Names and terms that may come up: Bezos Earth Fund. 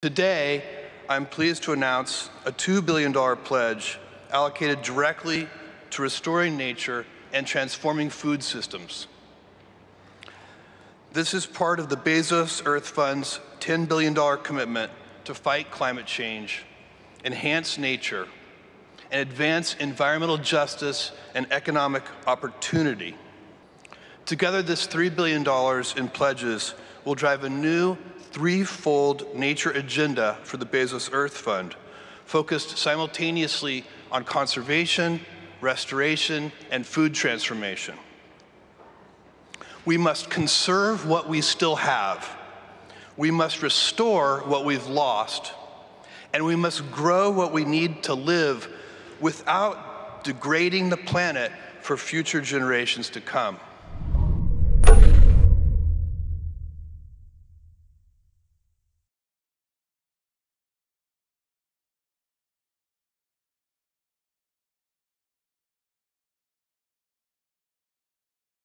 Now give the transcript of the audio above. Today, I'm pleased to announce a $2 billion pledge allocated directly to restoring nature and transforming food systems. This is part of the Bezos Earth Fund's $10 billion commitment to fight climate change, enhance nature, and advance environmental justice and economic opportunity. Together, this $3 billion in pledges will drive a new threefold nature agenda for the Bezos Earth Fund, focused simultaneously on conservation, restoration, and food transformation. We must conserve what we still have. We must restore what we've lost. And we must grow what we need to live without degrading the planet for future generations to come.